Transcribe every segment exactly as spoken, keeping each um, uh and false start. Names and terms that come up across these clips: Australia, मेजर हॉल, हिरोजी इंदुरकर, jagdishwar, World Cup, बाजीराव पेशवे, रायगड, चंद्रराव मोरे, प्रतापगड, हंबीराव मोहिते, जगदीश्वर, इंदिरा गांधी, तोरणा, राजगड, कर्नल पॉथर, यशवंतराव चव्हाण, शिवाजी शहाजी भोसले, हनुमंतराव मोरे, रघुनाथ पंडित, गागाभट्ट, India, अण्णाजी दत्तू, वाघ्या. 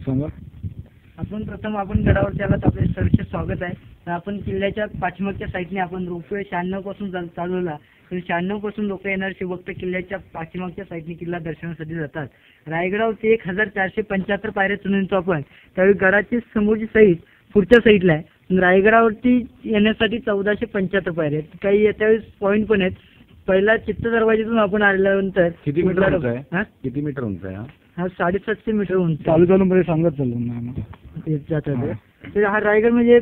सांगा. आपण प्रथम आपण गडावरती आलात, आपले सर्वचे स्वागत आहे. आपण किल्ल्याच्या पाठीमागच्या साईडने आपण रोपवे शहाण्णव पासून चालवला. शहाण्णव पासून लोक येणार शिवभक्त किल्ल्याच्या पाठीमागच्या साईडने किल्ला दर्शनासाठी जातात. रायगडावरती एक हजार चारशे पंच्याहत्तर पायऱ्या चढतो आपण. त्यावेळी गडाची समोरची साईड पुढच्या साईडला आहे. रायगडावरती येण्यासाठी चौदाशे पंच्याहत्तर पायऱ्या आहेत. काही त्यावेळेस पॉईंट पण आहेत. पहिला चित्त दरवाज्यातून आपण आल्यानंतर किती मीटर उंच आहे? किती मीटर उंच आहे? हा साडेसातशे मीटर उंच. चालू चालू मध्ये सांगत चालू जातात. हा रायगड म्हणजे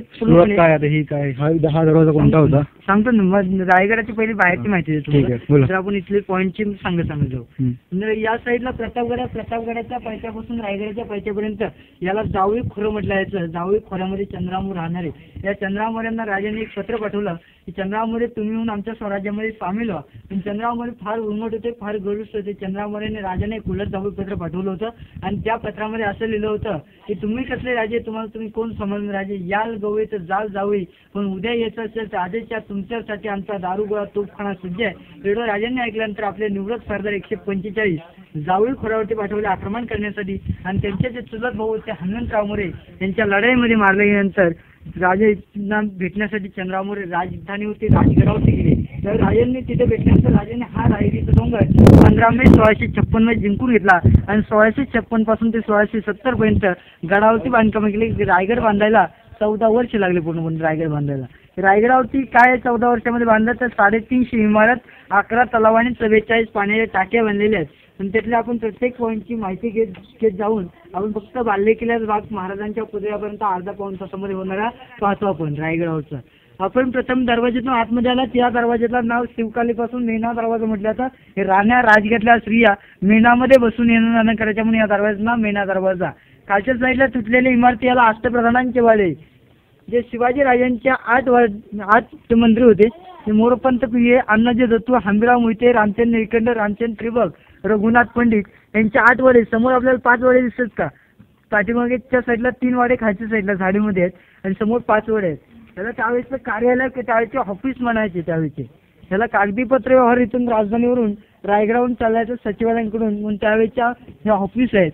काय आता? ही काय हा दहा दरवाजा कोणता होता सांगतो ना. मग रायगडाची पहिली बाहेरची माहिती देतो. तर आपण इथले पॉईंटची सांगत सांगत जाऊ. या साईडला प्रतापगड, प्रतापगडाच्या पैशापासून रायगडाच्या पैशापर्यंत याला जावळी खोरं म्हटलं जायचं. जावळी खोऱ्यामध्ये चंद्रामोर राहणारे. या चंद्रामोऱ्यांना राजाने एक पत्र पाठवलं की चंद्रामोरे तुम्ही येऊन आमच्या स्वराज्यामध्ये सामील व्हा. पण चंद्रामोरे फार उन्मट होते, फार गरुष्ट होते. चंद्रामोरेने राजाने एक उलट जावळी पत्र पाठवलं होतं आणि त्या पत्रामध्ये असं लिहिलं होतं की तुम्ही कसले राजे, तुम्हाला तुम्ही कोण राजे, याल गवळी तर जाल जावळी, पण उद्या यायचं असेल तर आजच्या तुमच्यासाठी आमचा दारुगोळा तोफखाना सज्ज आहे. एवढं राजांनी ऐकल्यानंतर आपले निवृत्त सरदार एकशे पंचेचाळीस जावळी खोऱ्यावरती पाठवले आक्रमण करण्यासाठी. आणि त्यांच्या जे चुलत भाऊ होते हनुमंतराव मोरे यांच्या लढाईमध्ये मारले गेल्यानंतर राजांना भेटण्यासाठी चंद्रराव मोरे राजधानी होती राजगडावरती गेले. तर राजांनी तिथे भेटल्यानंतर राजाने हा रायगडचा डोंगर पंधरा मे सोळाशे छप्पन मध्ये जिंकून घेतला. आणि सोळाशे छप्पन पासून ते सोळाशे सत्तर पर्यंत गडावरती बांधकाम केली. रायगड बांधायला चौदा वर्ष लागले पूर्णपणे. रायगड बांधायला रायगडावरती काय चौदा वर्षामध्ये बांधलं तर साडेतीनशे इमारत, अकरा तलाव आणि चव्वेचाळीस पाण्याच्या टाक्या बांधलेल्या आहेत. आणि त्यातल्या आपण प्रत्येक पॉईंटची माहिती घेत घेत जाऊन आपण फक्त बाल्य किल्ल्याचा भाग महाराजांच्या पुतळ्यापर्यंत अर्धा पाऊण तासामध्ये होणारा पाहतो आपण रायगडावरचा. आपण प्रथम दरवाज्यातून आतमध्ये आला. त्या दरवाज्याला नाव शिवकालीपासून मेणा दरवाजा म्हटलं जातं. हे राण्या राजघाटल्या स्त्रिया मेणामध्ये बसून येणं जाणं करायच्या म्हणून या दरवाजाचं नाव मेणा दरवाजा. कालच्या साईडला तुटलेल्या इमारती याला अष्टप्रधानांचे वाडे. जे शिवाजी राजांच्या आठ आठ मंत्री होते ते मोरपंत पिये, अण्णाजी दत्तू, हंबीराव मोहिते, रामचंद्र निळकंठ, रामचंद्र त्रिबक, रघुनाथ पंडित यांच्या आठ वाडे. समोर आपल्याला पाच वाडे दिसत का? पाठीमागेच्या साईडला तीन वाडे खालच्या साईडला झाडीमध्ये आहेत आणि समोर पाच वाडे आहेत. त्याला त्यावेळेचं कार्यालय, त्यावेळेचे ऑफिस म्हणायचे त्यावेळेचे. ह्याला कागदीपत्र व्यवहार इथून राजधानीवरून रायगडावरून चालल्याचं सचिवालयांकडून म्हणून त्यावेळेच्या ह्या ऑफिस आहेत.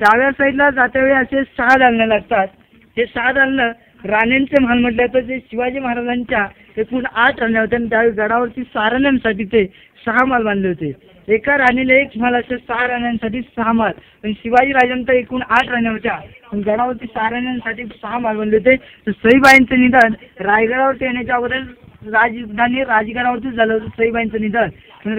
डाव्या साईडला जात्यावेळी असे सहा दालनं लागतात. हे सहा दालनं राण्यांचे महाल म्हटलं जातं. जे शिवाजी महाराजांच्या एकूण आठ राण्या होत्या आणि त्यावेळी गडावरती सारण्यांसाठी ते सहा माल बांधले होते. एका राणीला एक माल असे सहा राण्यांसाठी सहा माल. पण शिवाजी राजांच्या एकूण आठ राण्या होत्या पण गडावरती सहा राण्यांसाठी सहा माल बांधले होते. तर सईबाईंचं निधन रायगडावरती येण्याच्या अगोदर राजधानी राजगडावरतीच झालं होतं. सईबाईंचं निधन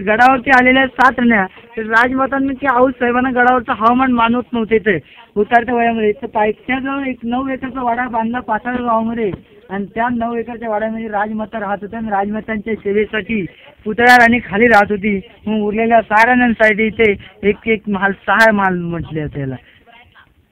गडावरती आलेल्या सात राण्या तर राजमातांनी आऊस साहेबांना गडावरचं हवामान मानवत नव्हते. ते उतारत्या वयामध्ये तर पायथ्याजवळ एक नऊ एकरचा वाडा बांधला पाताळ गावामध्ये. आणि त्या नऊ एकरच्या वाड्यामध्ये राजमाता राहत होत्या आणि राजमातांच्या सेवेसाठी पुतळ्या राणी खाली राहत होती. मग उरलेल्या साराण्यांसाठी ते एक एक महाल सहा महाल म्हटले त्याला.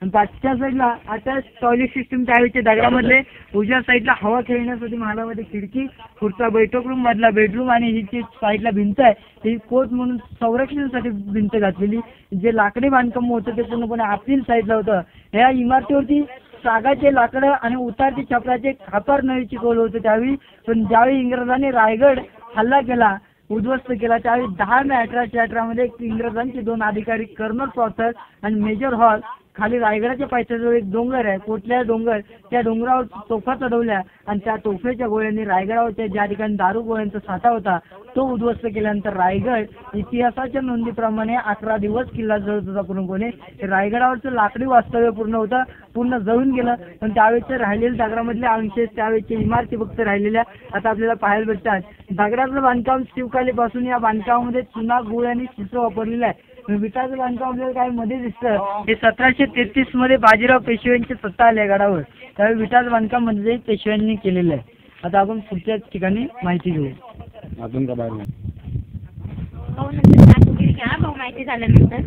आणि पाठच्या साईडला आता टॉयलेट सिस्टीम त्यावेळेचे दगडामधले. उजव्या साईडला हवा खेळण्यासाठी महालामध्ये खिडकी, खुर्चा, बैठक रूम, मधला बेडरूम आणि ही जी साईडला भिंत आहे ती कोर्ट म्हणून संरक्षणासाठी भिंत घातलेली. जे लाकडी बांधकाम होतं ते पूर्णपणे आतील साईडला होतं. ह्या इमारतीवरती सागाचे लाकडं आणि उतारती छपराचे खापर नळीची गोल होते त्यावेळी. पण ज्यावेळी इंग्रजांनी रायगड हल्ला केला, उद्ध्वस्त केला त्यावेळी दहा मे अठराशे अठरामध्ये इंग्रजांचे दोन अधिकारी कर्नल पॉथर आणि मेजर हॉल खाली रायगडाच्या पायथ्याजवळ एक डोंगर आहे कोटल्या डोंगर. त्या डोंगरावर तोफा चढवल्या आणि त्या तोफेच्या गोळ्यांनी रायगडावरच्या ज्या ठिकाणी दारू गोळ्यांचा साठा होता तो उद्ध्वस्त केल्यानंतर रायगड इतिहासाच्या नोंदीप्रमाणे अकरा दिवस किल्ला जळत होता पूर्णपणे. रायगडावरचं लाकडी वास्तव्य पूर्ण होतं, पूर्ण जळून गेलं. पण त्यावेळेच्या राहिलेल्या दगडामधले अवशेष, त्यावेळेच्या इमारती फक्त राहिलेल्या आता आपल्याला पाहायला भेटतात. दगडाचं बांधकाम शिवकालीपासून या बांधकामामध्ये चुना, गुळ आणि चित्र वापरलेलं आहे. विटाचं बांधकाम आपल्याला काय मध्ये दिसतं हे सतराशे तेहतीस मध्ये बाजीराव पेशव्यांची सत्ता आली गडावर. त्यावेळी विटाचं बांधकाम म्हणजे पेशव्यांनी केलेलं आहे. आता आपण पुढच्या ठिकाणी माहिती घेऊ. अजून का बाहेर भाऊ माहिती झाल्यानंतर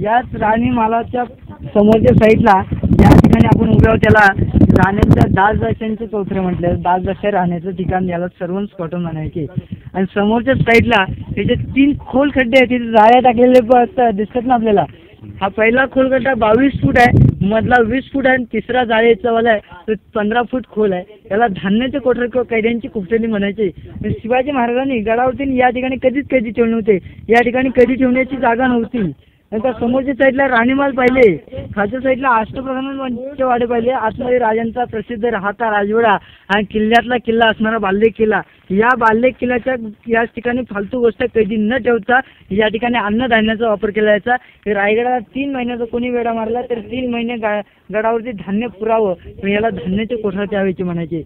याच राणी मालाच्या समोरच्या साईडला या ठिकाणी आपण उभे आहोत त्याला राण्यांच्या दास दाशांचे चौथरे म्हटले. दास दाशा राहण्याचं ठिकाण याला सर्वंच कॉटन म्हणायचे. आणि समोरच्या साईडला हे जे तीन खोल खड्डे आहेत तिथे जाळ्या टाकलेले दिसतात ना आपल्याला. हा पहिला खोल खड्डा बावीस फूट आहे मधला वीस फूट है, तिसरा जाळीचा वाला है पंद्रह फूट खोल है। याला धान्याचे कोठार किंवा कैद्यांची कुपटणी म्हणायची। शिवाजी महाराजांनी गडावरती या ठिकाणी कधीच कैदी ठेवले नव्हते, या ठिकाणी कैदी ठेवण्याची जागा नव्हती। नंतर समोरच्या साईडला राणीमाल पाहिले, खालच्या साईडला अष्टप्रधानांचे वाडे पाहिले, आतमध्ये राजांचा प्रसिद्ध राहता राजवाडा आणि किल्ल्यातला किल्ला असणारा बाल्य किल्ला। या बाल्य किल्ल्याच्या या ठिकाणी फालतू गोष्ट कैदी न ठेवता या ठिकाणी अन्नधान्याचा वापर केला जायचा। रायगडाला तीन महिन्याचा कोणी वेढा मारला तर तीन महिने गडावरती धान्य पुरावं, याला धान्याचे कोठार द्यायचे म्हणायचे।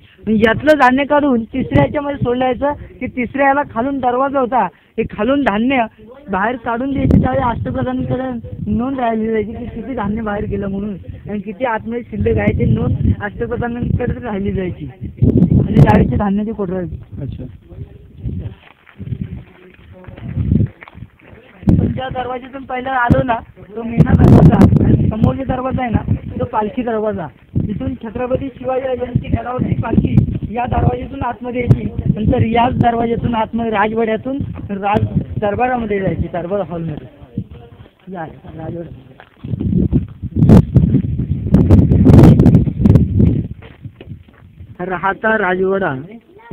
यातलं धान्य काढून तिसऱ्याच्या मध्ये सोडायचं की तिसऱ्याला खालून दरवाजा होता, हे खालून धान्य बाहेर काढून द्यायचे। त्यावेळी अष्टप्रधानांकडे नोंद राहिली जायची की किती धान्य बाहेर गेलं म्हणून आणि किती आतमध्ये शिल्लक आहे ते नोंद अष्टप्रधानांकडे राहिली जायची आणि जाळीचे धान्याचे कोठार। अच्छा, ज्या दरवाज्यातून पहिला आलो ना तो मेना दरवाजा, समोर जो दरवाजा आहे ना तो पालखी दरवाजा। तिथून छत्रपती शिवाजी यांची गडावरची पालखी या दरवाज्यातून आतमध्ये यायची, नंतर याच दरवाज्यातून आतमध्ये राजवाड्यातून राज दरबारामध्ये जायची, दरबार हॉलमध्ये जाय राजवाड। राहता राजवाडा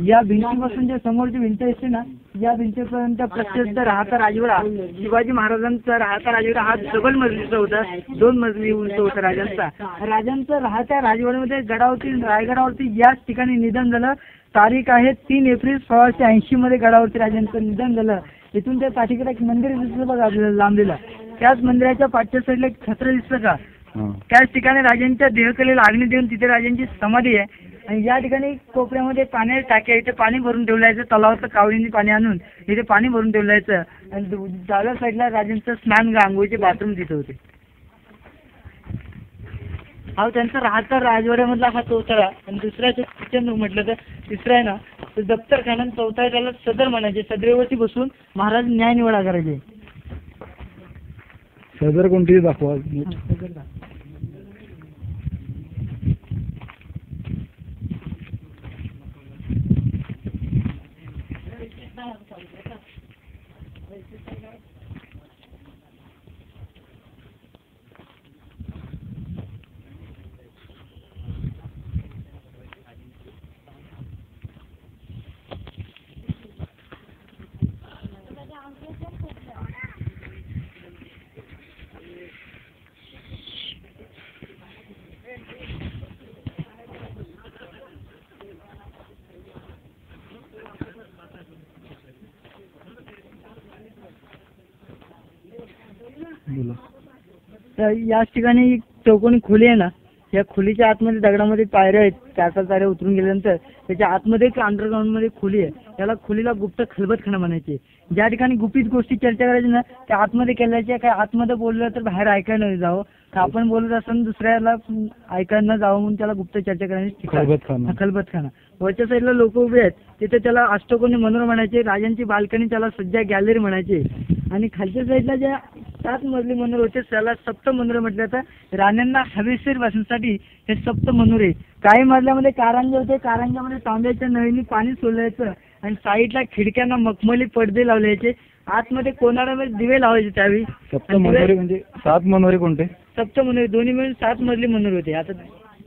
या भिंतीपासून जे समोरची भिंत असते ना या भिंतीपर्यंत प्रसिद्ध राहता राजवाडा। शिवाजी महाराजांचा राहता राजवाडा हा डबल मजलीचा होता, दोन मजली उंच होता राजांचा। राजांचा राहता राजवाड्यामध्ये गडावरील रायगडावरती याच ठिकाणी निधन झालं। तारीख आहे तीन एप्रिल सोळाशे ऐंशी मध्ये गडावरती राजांचं निधन झालं। इथून त्या पाठीकडे एक मंदिर दिसलं बघा लांबलेलं, त्याच मंदिराच्या पाठच्या साईडला एक छत्र दिसलं का, त्याच ठिकाणी राजांच्या देहकलेला अग्नी देऊन तिथे राजांची समाधी आहे। आणि या ठिकाणी कोपऱ्यामध्ये पाण्याची टाकी आहे, इथे पाणी भरून ठेवलं जायचं, तलावाचं कावडीने पाणी आणून इथे पाणी भरून ठेवलं जायचं। आणि डाव्या साईडला राजांचं स्नान आंघोळीचे बाथरूम तिथे होते। हा त्यांचा राहता राजवाड्यामधला हा चौथारा आणि दुसऱ्या किचन म्हटलं तर तिसरा आहे ना तर दप्तरखाना, चौथा आहे त्याला सदर म्हणायचे। सदरेवरती बसून महाराज न्याय निवाडा करायचे। सदर कोणती दाखवा, तर याच ठिकाणी चौकोनी खोली आहे ना, या खोलीच्या आतमध्ये दगडामध्ये पायऱ्या आहेत, चार चार पायऱ्या उतरून गेल्यानंतर त्याच्या आतमध्ये एक अंडरग्राऊंडमध्ये खोली आहे। त्याला खोलीला गुप्त खलबतखाना म्हणायचे। ज्या ठिकाणी गुपित गोष्टी चर्चा करायची ना त्या आतमध्ये केल्याच्या, काय आतमध्ये बोललं तर बाहेर ऐकायला नाही जावं, आपण बोलत असताना दुसऱ्याला ऐकायला न जावं म्हणून त्याला गुप्त चर्चा करायची खलबतखाना खलबतखाना वरच्या साईडला लोक उभे आहेत तिथे त्याला अष्टकोनी मनोर म्हणायचे। राजांची बाल्कनी त्याला सज्जा गॅलरी म्हणायचे। आणि खालच्या साईडला ज्या सात मजली मनोर होते त्याला सप्त मनोरे म्हटलं तर राण्यांना हवेशीर वाचण्यासाठी हे सप्त मनोरे। काही मजल्यामध्ये कारंजे होते, कारंजामध्ये तांब्याच्या नळीने पाणी सोडायचं आणि साईडला खिडक्यांना मखमली पडदे लावल्याचे, आतमध्ये कोनाड्यामध्ये दिवे लावायचे। त्यावेळी सप्त मनोरे म्हणजे सात मनोरे कोणते सप्त मनोरे दोन्ही मिळून सात मजली मनोर होते, आता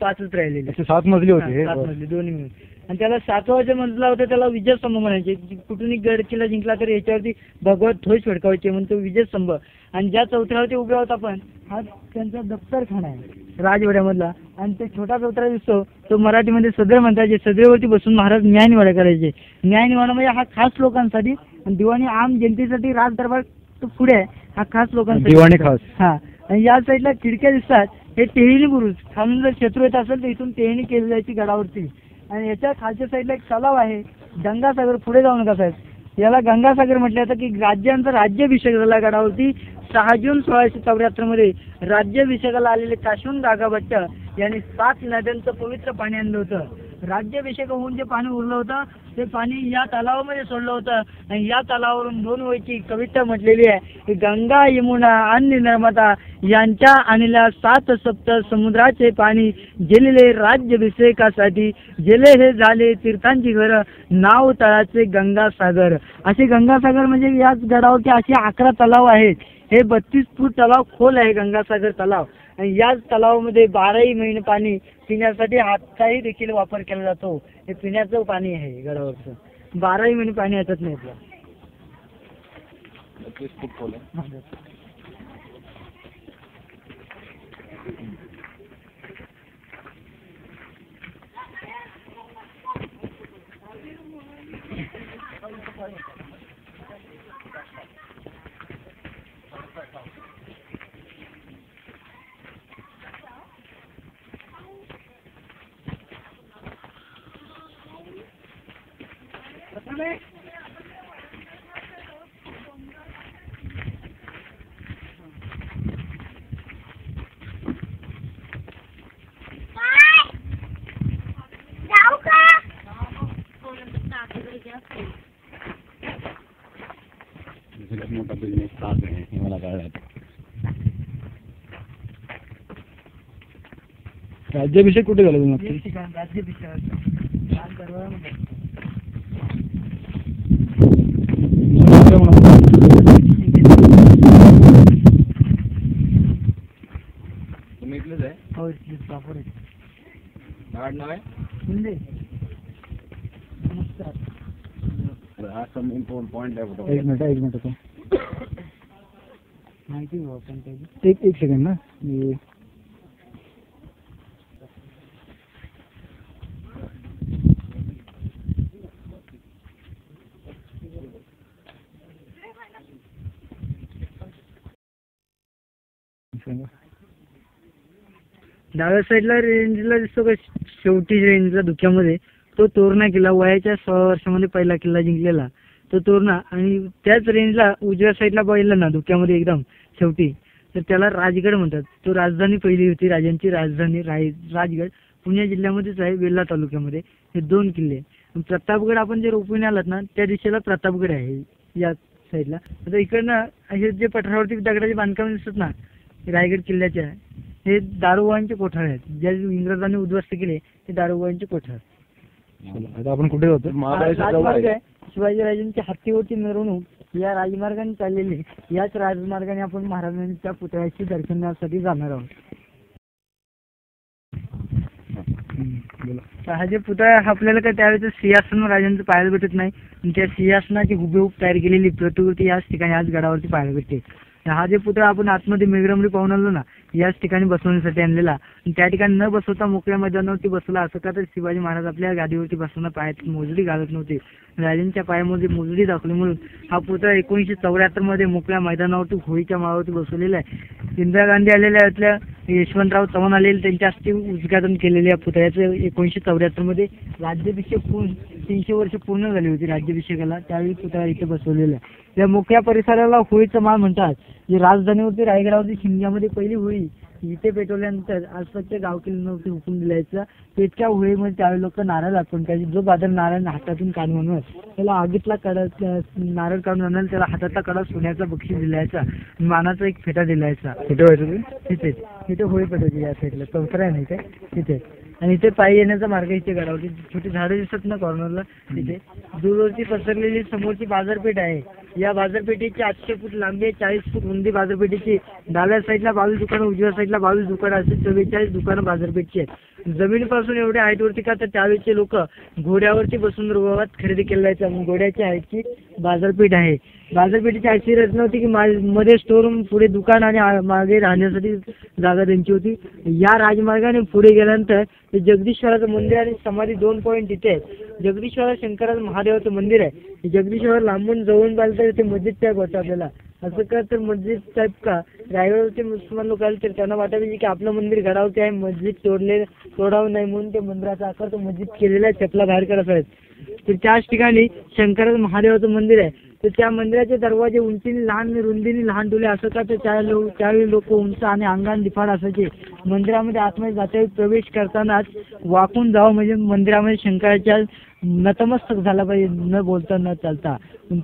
पाचच राहिलेले। सात मजली होते, सात मजली दोन्ही मिळून. आणि त्याला सातवा जो मजला होता त्याला विजयस्तंभ म्हणायचे। कुठूनही गड किल्ला जिंकला तर याच्यावरती भगवत ध्वज फडकावायचे म्हणून तो विजयस्तंभ। आणि ज्या चौथऱ्यावरती उभे होता आपण हा त्यांचा दप्तरखाना आहे राजवाड्यामधला। आणि ते छोटा चौथरा दिसतो तो मराठीमध्ये सदर म्हणतात, जे सदरेवरती बसून महाराज न्यायनिवाडा करायचे। न्यायनिवाडा म्हणजे हा खास लोकांसाठी आणि दिवाणी आम जनतेसाठी राज दरबार तो पुढे आहे, हा खास लोकांसाठी दिवाणी खास हा। आणि या साईडला खिडक्या दिसतात, हे टेहळणी बुरुज, खालून जर शत्रू येत असेल तर इथून टेहळणी केली जायची गडावरती। आणि याच्या खालच्या साईडला एक तलाव आहे गंगासागर, पुढे जाऊ नका साहेब, याला गंगासागर म्हटलं जातं की राज्यांचा राज्याभिषेक झाला गडावरती सहा जून सोळाशे चौऱ्याहत्तर मध्ये। राज्याभिषेकाला आलेले काशून गागाभट्ट यांनी सात नद्यांचं पवित्र पाणी आणलं होतं। राज्याभिषेक होऊन जे पाणी उरलं होतं ते पाणी या तलावामध्ये सोडलं होतं आणि या तलावावरून दोन ओळीची कविता म्हटलेली आहे, गंगा यमुना आणि नर्मदा यांच्या आणलेल्या सात सप्त समुद्राचे पाणी गेलेले राज्याभिषेकासाठी, गेले हे झाले तीर्थांची घरं नाव तळाचे गंगासागर। असे गंगासागर म्हणजे याच गडावरती असे अकरा तलाव आहेत, हे बत्तीस फूट तलाव खोल आहे गंगासागर तलाव। याच तलावामध्ये बाराही महिने पाणी पिण्यासाठी हाताही देखील वापर केला जातो। हे पिण्याचं पाणी आहे गडावरचं, बाराही महिने पाणी येतच नाही आपल्याला। राज्याभिषेक कुठे झाला तुमचा? राज्याभिषेक पॉइंट एक मिनट एक मिनट तो एक एक सेकंड ना ये डाव्या साइडला रेंजला दिसतो का शेवटी रेंजला धुक्यामध्ये तो तोरणा किल्ला वयाच्या सहा वर्षामध्ये पहिला किल्ला जिंकलेला तो तोरणा आणि त्याच रेंजला उजव्या साइडला बघितला ना धुक्यामध्ये एकदम शेवटी तर त्याला राजगड म्हणतात। तो राजधानी पहिली होती, राजांची राजधानी राजगड पुणे जिल्ह्यामध्येच आहे वेल्हा तालुक्यामध्ये। हे दोन किल्ले प्रतापगड आपण जे रोपवून आलात ना त्या दिशेला प्रतापगड आहे या साइडला। आता इकडनं हे जे पठारावरती दगडाचे बांधकाम दिसत ना रायगड किल्ल्याचे हे दारुगोळ्यांचे कोठार आहेत जे इंग्रजांनी उद्ध्वस्त केले ते दारुगोळ्यांचे कोठार। आता आपण कुठे होतो? शिवाजीराजांची हत्तीवरची मिरवणूक या राजमार्गाने चाललेली, याच राजमार्गाने आपण महाराजांच्या पुतळ्याची दर्शनासाठी जाणार आहोत। हा जे पुतळा आपल्याला काय त्यावेळेचं सिंहासन राजांचं पाहायला भेटत नाही आणि त्या सिंहासनाची हुबेहूब तयार केलेली प्रतिकृती याच ठिकाणी आज गडावरती पाहायला भेटते। हा जे पुतळा आपण आतमध्ये मेघरमणी पाहून आलो ना याच ठिकाणी बसवण्यासाठी आणलेला, त्या ठिकाणी न बसवता मोकळ्या मैदानावरती बसवला। असं का तर शिवाजी महाराज आपल्या गादीवरती बसताना पायात मोजडी घालत नव्हते, राजांच्या पायामध्ये मोजडी दाखवली म्हणून हा पुतळा एकोणीसशे चौऱ्याहत्तर मध्ये मोकळ्या मैदानावरती होळीच्या माळावरती बसवलेला आहे। इंदिरा गांधी आलेल्या यातल्या यशवंतराव चव्हाण आलेले त्यांच्या हस्ते उद्घाटन केलेल्या पुतळ्याचं एकोणीसशे चौऱ्याहत्तर मध्ये राज्याभिषेक होऊन तीनशे वर्ष पूर्ण झाली होती राज्याभिषेकाला, त्यावेळी पुतळा इथे बसवलेला आहे। या मोकळ्या परिसराला होळीचा माळ म्हणतात। जी राजधानीवरती रायगडावरती शिमग्यामध्ये पहिली होळी इथे पेटवल्यानंतर आज फक्त गावकिल्ल्यांवरती हुकूम दिलायचा पेटक्या होळीमध्ये त्यावेळी लोक नारळ अर्पण करायचे। जो बादल नारळ हातातून काढून आणणार त्याला आगीतला कडा नारळ काढून आणणार त्याला हातातला कडा सोन्याचा बक्षीस दिलायचा, मानाचा एक फेटा दिलायचा। कुठे व्हायचं तिथे तिथे होळी पेटवायची या साईडला चौथरा आहे ना तिथे, आणि इथे पायी येण्याचा मार्ग इथे गडावरती छोटी झाडं दिसत ना कॉर्नरला तिथे दूरवरती पसरलेली समोरची बाजारपेठ आहे। या बाजारपेठेची आठशे फूट लांबी चाळीस फूट रुंदी बाजारपेठेची, डाव्या साईडला बावीस दुकानं उजव्या साईडला बावीस दुकानं असे चव्वेचाळीस दुकानं बाजारपेठची आहेत। जमिनीपासून एवढ्या हाईटवरती का तर त्यावेळेचे लोक घोड्यावरती बसून रोगात खरेदी केला जायचा, घोड्याची हाईटची बाजारपेठ आहे। बाजारपेठेची अशी रचना होती की मध्ये स्टोरूम पुढे दुकान आणि मागे राहण्यासाठी जागा त्यांची होती। या राजमार्गाने पुढे गेल्यानंतर जगदीश्वराचं मंदिर आणि समाधी दोन पॉईंट इथे आहेत। जगदीश्वर शंकराचं महादेवाचं मंदिर आहे, जगदीश्वर लांबून जवळून पाहिलं तर ते मस्जिद टाईप वाटतं आपल्याला। असं का तर मस्जिद टाईप का रायगडवरचे मुस्लिम लोक आले तर त्यांना वाटायचं की आपलं मंदिर गडावरती आहे मस्जिद तोडले तोडावं नाही म्हणून ते मंदिराचा आकार तो मस्जिद केलेला आहे चपला बाहेर करायचा आहे। तर त्याच ठिकाणी शंकराचं महादेवाचं मंदिर आहे तर त्या मंदिराचे दरवाजे उंचीने लहान रुंदीने लहान ठेवले। असं का तर त्यावेळी लोक उंच आणि अंगाने दिफाड असायचे। मंदिरामध्ये आतमध्ये जाता प्रवेश करतानाच वाकून जावं म्हणजे मंदिरामध्ये शंकराच्या नतमस्तक झाला पाहिजे न बोलता न चालता,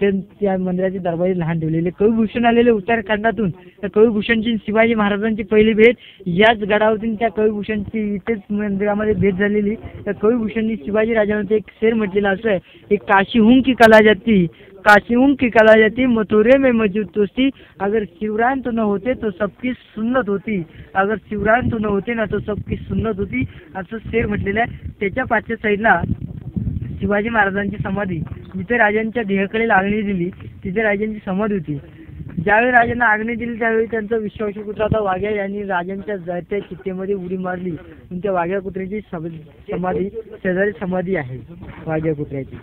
ते त्या मंदिराचे दरवाजे लहान ठेवलेले। कविभूषण आलेले उत्तराखंडातून त्या कविभूषणची शिवाजी महाराजांची पहिली भेट याच गडावरती त्या कविभूषणची इथेच मंदिरामध्ये भेट झालेली। त्या कविभूषणनी शिवाजी राजांना एक शेर म्हटलेला असं आहे की काशीहून की कला जाती कासिम की कला जाती मथुरे में मौजूद दोस्ती। अगर शिवराम तो न होते तो सबकी सुन्नत होती, अगर शिवराम तो न होते ना तो सबकी सुन्नत होती असं शेर म्हटलेलं आहे। त्याच्या पाचव्या साईडला शिवाजी महाराजांची समाधी, जिथे राजांच्या देहाकडे अग्नी दिली तिथे राजांची समाधी होती। ज्यावेळी राजांना अग्नी दिली त्यावेळी त्यांचा विश्वासू कुत्रा होता वाघ्या यांनी राजांच्या जायत्या चित्तेमध्ये उडी मारली आणि त्या वाघ्या कुत्र्याची समाधी शेजारी समाधी आहे वाघ्या कुत्र्याची।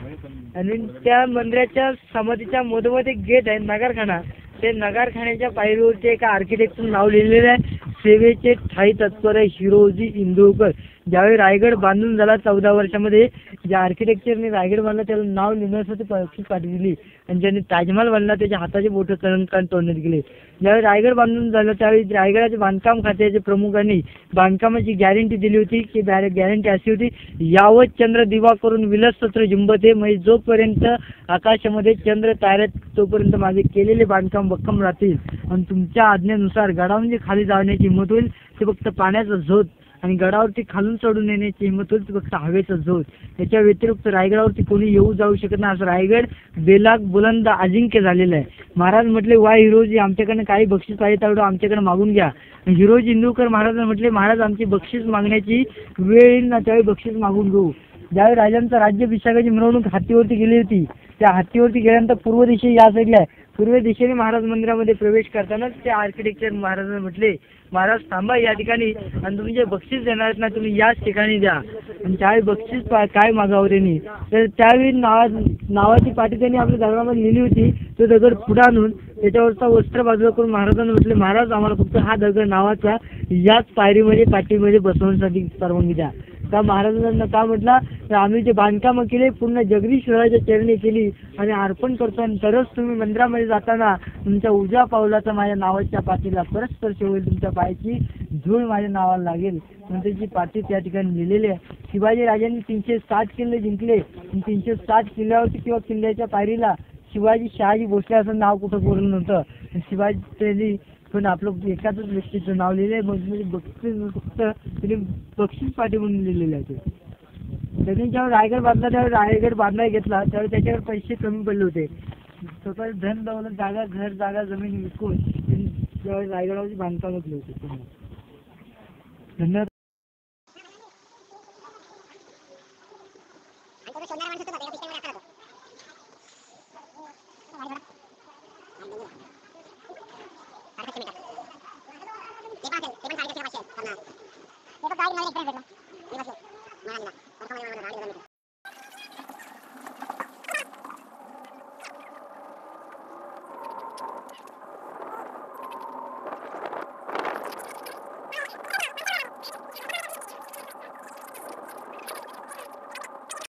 आणि त्या मंदिराच्या समाधीच्या मधोमध एक गेट आहे नगारखाना, ते नगारखान्याच्या पायरीवरती एका आर्किटेक्टचं नाव लिहिलेलं आहे सेवेचे ठाई तत्पर हिरोजी इंदुरकर। ज्यावेळी रायगड बांधून झाला चौदा वर्षामध्ये ज्या आर्किटेक्चरने रायगड बांधला त्याला नाव लिहिण्यासाठी पाठी पाठवली आणि ज्यांनी ताजमहाल बांधला त्याच्या हाताचे बोट कलंकाने तोडण्यात गेले। ज्यावेळी रायगड बांधून झालं त्यावेळी रायगडाचे बांधकाम खात्याच्या प्रमुखांनी बांधकामाची गॅरंटी दिली होती की गॅरंटी अशी होती यावत चंद्र दिवा करून विलसत्र झुंबते, म्हणजे जोपर्यंत आकाशामध्ये चंद्र तारत तोपर्यंत माझे केलेले बांधकाम भक्कम राहतील आणि तुमच्या आज्ञेनुसार गडावून जे खाली जाण्याची हिंमत होईल ते फक्त पाण्याचा झोत आणि गडावरती खालून चढून येण्याची हिंमत होती फक्त हवेचा झोत, याच्या व्यतिरिक्त रायगडावरती कोणी येऊ जाऊ शकत नाही। असं रायगड बेलाग बुलंद अजिंक्य झालेलं आहे। महाराज म्हटले वा हिरोजी आमच्याकडनं काही बक्षीस पाहिजे तेवढं आमच्याकडे मागून घ्या। हिरोजी इंदुरकर महाराजांना म्हटले महाराज आमची बक्षीस मागण्याची वेळ येईल ना त्यावेळी बक्षीस मागून घेऊ। ज्यावेळी राजांचा राज्याभिषेकाची मिरवणूक हत्तीवरती गेली होती त्या हत्तीवरती गेल्यानंतर पूर्व दिशे या साईडला आहे, पूर्व दिशेने महाराज मंदिरामध्ये प्रवेश करतानाच ते आर्किटेक्चर महाराजांना म्हटले महाराज थांबा या ठिकाणी आणि तुम्ही जे बक्षीस देणार आहेत ना तुम्ही याच ठिकाणी द्या। आणि त्यावेळी बक्षीस काय मागावं त्यांनी तर त्यावेळी नावा नावाची पाटी त्यांनी आपल्या दगडामध्ये लिहिली होती, तो दगड पुढे आणून त्याच्यावरचा वस्त्र बाजूला करून महाराजांना म्हटले महाराज आम्हाला फक्त हा दगड नावाचा याच पायरीमध्ये पाटीमध्ये बसवण्यासाठी परवानगी द्या। का महाराजांना का म्हटला तर आम्ही जे बांधकामं केले पूर्ण जगदीश्वराच्या चरणी केली आणि अर्पण करतो आणि तरच तुम्ही मंदिरामध्ये जाताना तुमच्या उजव्या पावलाचा माझ्या नावाच्या पाटीला परस्पर्श होईल, तुमच्या पायाची धूळ माझ्या नावाला लागेल, म्हणजे जी पाटी त्या ठिकाणी लिहिलेली आहे। शिवाजी राजांनी तीनशे सात किल्ले जिंकले आणि तीनशे सात किल्ल्यावरती किंवा किल्ल्याच्या पायरीला शिवाजी शहाजी भोसले असं नाव कुठं बोललं नव्हतं, शिवाजी पण आपलं एकाच व्यक्तीचं नाव लिहिलं आहे बक्षीस फक्त तिने बक्षीस पाटी म्हणून लिहिलेलं आहे ते। त्याने जेव्हा रायगड बांधला त्यावेळी रायगड बांधला घेतला त्यावेळी त्याच्यावर पैसे कमी पडले होते, स्वतः धन दौलत जागा घर जागा जमीन विकून त्यावेळी रायगडावरची बांधकाम केली होती। धन्यवाद।